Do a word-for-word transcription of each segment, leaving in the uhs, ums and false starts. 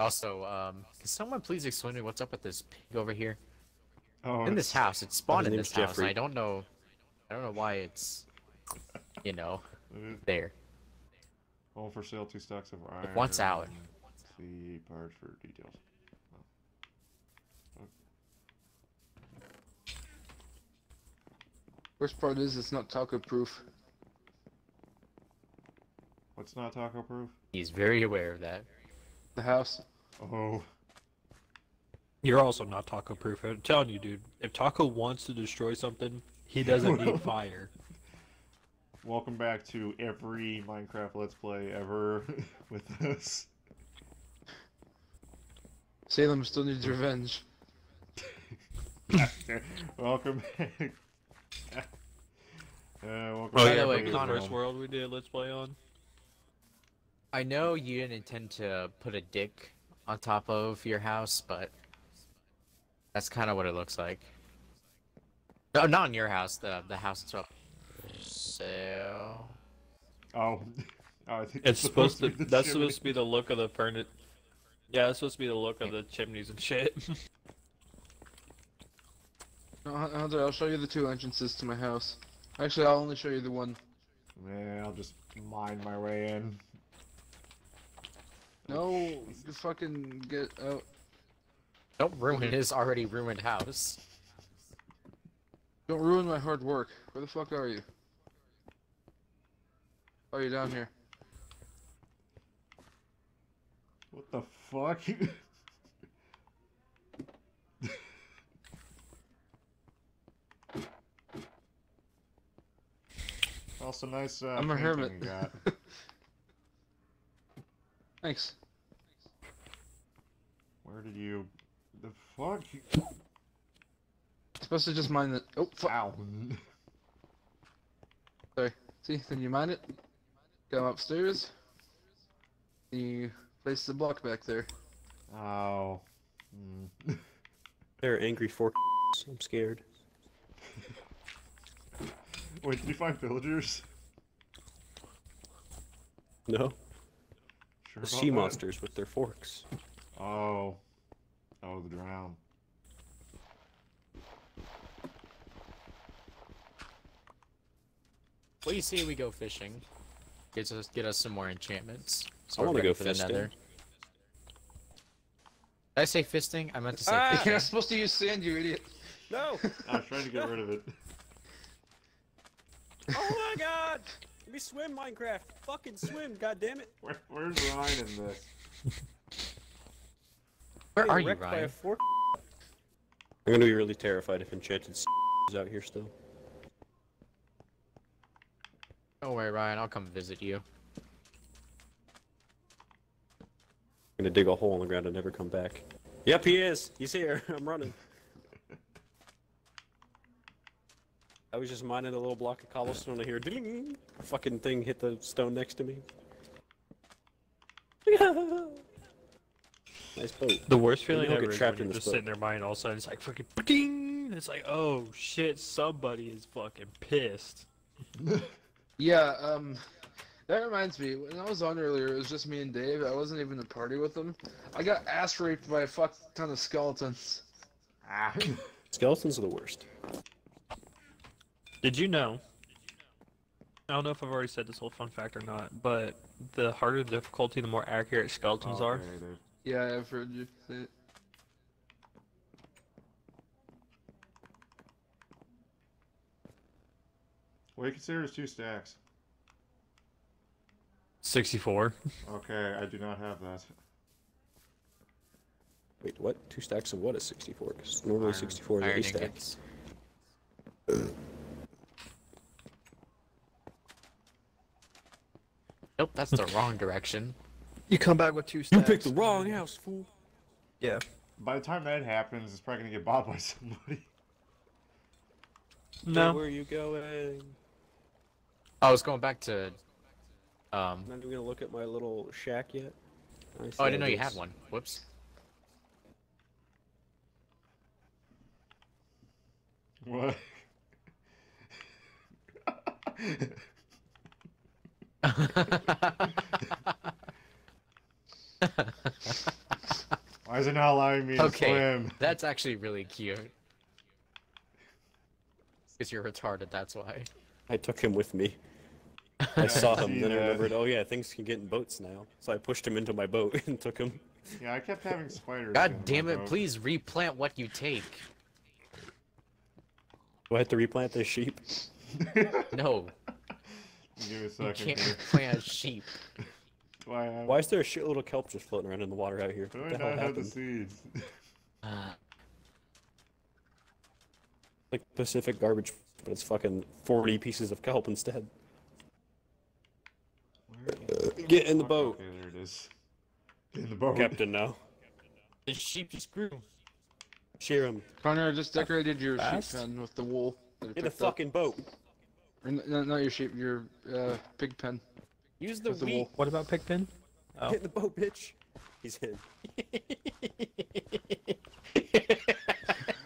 Also, um, can someone please explain to me what's up with this pig over here? Oh, in this house, it's spawned in this house. I don't know, I don't know why it's, you know, there. All for sale, two stacks of iron. Once out. See part for details. Oh. Okay. Worst part is it's not taco proof. What's not taco proof? He's very aware of that. The house. Oh. You're also not taco proof. I'm telling you, dude. If Taco wants to destroy something, he doesn't need fire. Welcome back to every Minecraft Let's Play ever with us. Salem still needs revenge. Welcome back. uh, welcome By the way, Connor's world we did Let's Play on. I know you didn't intend to put a dick on top of your house, but that's kind of what it looks like. No, not in your house. The the house itself. So. Oh. Oh, I think it's supposed to. Be that's chimney. supposed to be the look of the furnace. Yeah, that's supposed to be the look of the chimneys and shit. No, Hunter, I'll show you the two entrances to my house. Actually, I'll only show you the one. Man, I'll just mine my way in. No, you fucking get out. Don't ruin his already ruined house. Don't ruin my hard work. Where the fuck are you? Oh, you're down here. What the fuck? Also nice, uh, I'm a hermit. You got. Thanks. Where did you... The fuck? It's supposed to just mine the... Oh, fuck. Ow. Sorry. See, then you mine it. Come upstairs. You place the block back there. Oh. Mm. They're angry for... I'm scared. Wait, did you find villagers? No. Sure, the sea monsters that? With their forks. Oh. Oh, the drown. What do you say we go fishing? Get us, get us some more enchantments. So I want to go fisting. Did I say fisting? I meant to say ah, fisting. You're not supposed to use sand, you idiot. No! I was trying to get rid of it. Oh my god! Let me swim, Minecraft! Fucking swim, goddammit! Where, where's Ryan in this? Where are you, Ryan? I'm gonna be really terrified if Enchanted S is out here still. Don't worry, Ryan, I'll come visit you. I'm gonna dig a hole in the ground and never come back. Yep, he is! He's here! I'm running. I was just mining a little block of cobblestone to hear ding! The fucking thing hit the stone next to me. Nice boat. The worst feeling ever get trapped is when you're just boat. sitting there mining all of a sudden it's like freaking ding! It's like, oh shit, somebody is fucking pissed. Yeah, um, that reminds me, when I was on earlier, it was just me and Dave, I wasn't even in a party with them. I got ass raped by a fuck ton of skeletons. Ah. Skeletons are the worst. Did you know? I don't know if I've already said this whole fun fact or not, but the harder the difficulty, the more accurate skeletons are. Yeah, I've heard you say it. What do you consider as two stacks? sixty-four. Okay, I do not have that. Wait, what? Two stacks of what is sixty-four? Because normally Iron. sixty-four is Iron eight stacks. Nope, that's the wrong direction. You come back with two stacks. You picked the wrong house, fool. Yeah. By the time that happens, it's probably gonna get bought by somebody. No. Hey, where are you going? I was going back to. Um. Not even gonna look at my little shack yet. I oh, I didn't know you had one. Whoops. What? are not allowing me okay. to swim. That's actually really cute. Because you're retarded, that's why. I took him with me. I saw him, then I remembered, oh yeah, things can get in boats now. So I pushed him into my boat and took him. Yeah, I kept having spiders. God damn it, please replant what you take. Do I have to replant this sheep? No. Give me a second. You can't replant sheep. Why, um... Why is there a shitload of kelp just floating around in the water out here? Why do I not have the seeds? uh, like Pacific garbage, but it's fucking forty pieces of kelp instead. Where is... Get in the boat. Okay, there it is. Get in the boat. Captain now. The sheep just grew. Shear him. Connor, I just decorated your Fast? sheep pen with the wool. In the fucking up. boat. No, not your sheep, your uh, pig pen. Use the, the wool. What about Pigpen? Oh. Hit the boat, bitch. He's hit.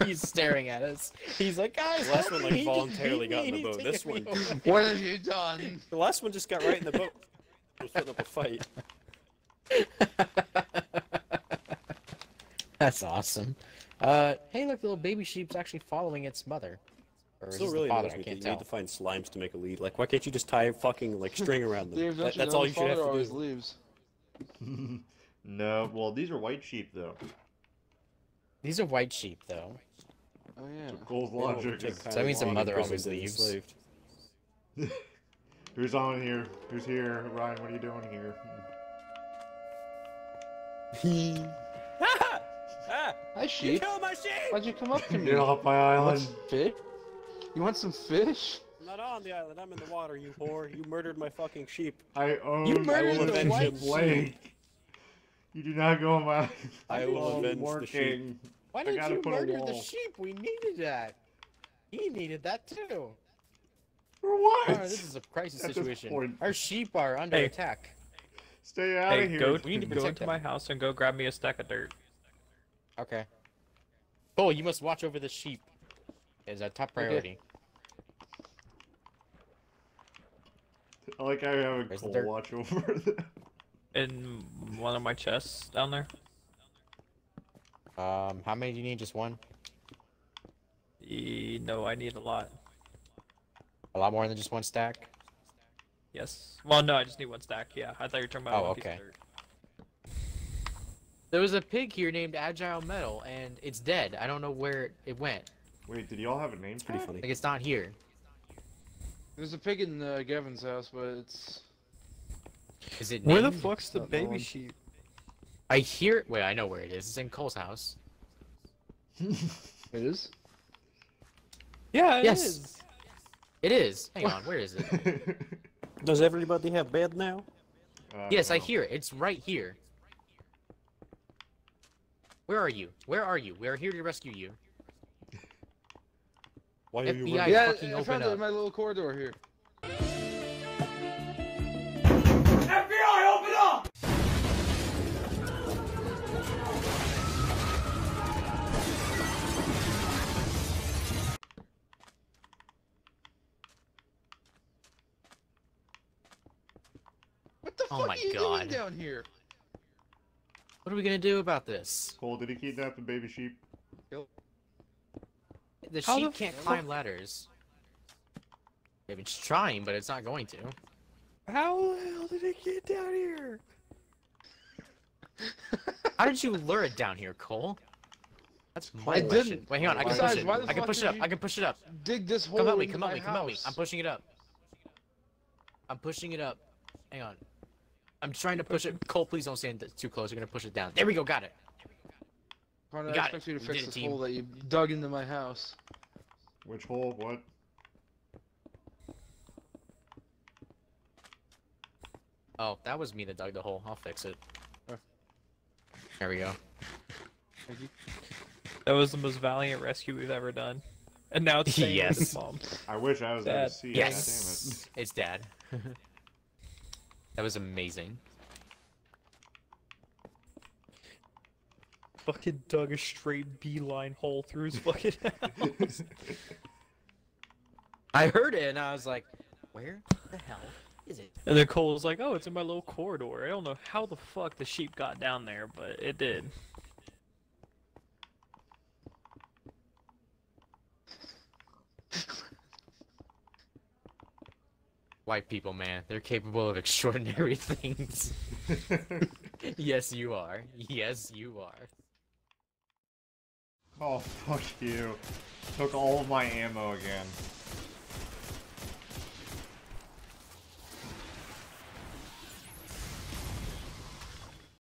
He's staring at us. He's like, guys. The last one like voluntarily got in the boat. This one. What have you done? The last one just got right in the boat. Was putting up a fight. That's awesome. Uh, hey, look, the little baby sheep's actually following its mother. Still really annoys me. I can't you tell. need to find slimes to make a lead. Like, why can't you just tie a fucking like string around them? Dave, that, that's all you should have to do. Leaves. No, well, these are white sheep though. These are white sheep though. Oh yeah. So Kohl's logic. Yeah, so that means the mother always leaves. Who's on here? Who's here? Ryan, what are you doing here? He. Hi sheep. You killed my sheep. Why'd you come up to me? Get off my island. Fish? You want some fish? I'm not on the island, I'm in the water, you whore. You murdered my fucking sheep. I own you murdered I will the avenge white the sheep. You do not go on my island. I will avenge the sheep. Why did you murder the sheep? We needed that. He needed that too. For what? Oh, this is a crisis At situation. Our sheep are under hey. attack. Stay out hey, of here. Go, we need to go into my house and go grab me a stack of dirt. Okay. Oh, you must watch over the sheep. Is our top priority. Okay. I like I have a Where's Kohl watch over that. In one of my chests down there. Um, how many do you need? Just one? E no, I need a lot. A lot more than just one stack? Yes. Well, no, I just need one stack. Yeah, I thought you were talking about oh, one piece of dirt. There was a pig here named Agile Metal, and it's dead. I don't know where it went. Wait, did y'all have a name? It's pretty funny. Like, it's not here. There's a pig in uh, Gavin's house, but it's... Is it named? Where the fuck's the baby long? sheep? I hear... Wait, I know where it is. It's in Kohl's house. It is? Yeah, it yes. is. It is. Hang on, where is it? Does everybody have bed now? Uh, yes, I, I hear it. It's right here. Where are you? Where are you? We're here to rescue you. Why are you running? Yeah, I found it in my little corridor here. F B I, open up! What the fuck are you doing down here? What are we gonna do about this? Kohl, did he kidnap the baby sheep? Yep. The How sheep the can't climb ladders. I mean, it's trying, but it's not going to. How the hell did it get down here? How did you lure it down here, Kohl? That's my I question. Didn't. Wait, hang on. I can Besides, push it. I can push it up. I can push it up. Dig this hole. Come help me. Come help me. Come help me. I'm pushing it up. I'm pushing it up. Hang on. I'm trying to push it. Kohl, please don't stand too close. You're gonna push it down. There we go. Got it. Connor, I expect you to fix this hole that you dug into my house. Which hole? What? Oh, that was me that dug the hole. I'll fix it. Oh. There we go. Thank you. That was the most valiant rescue we've ever done. And now it's yes. His mom. I wish I was there to see. Yes. God damn it. It's dad. That was amazing. Fucking dug a straight beeline hole through his fucking house. I heard it and I was like, where the hell is it? And then Kohl was like, oh, it's in my little corridor. I don't know how the fuck the sheep got down there, but it did. White people, man, they're capable of extraordinary things. Yes, you are. Yes, you are. Oh, fuck you. Took all of my ammo again.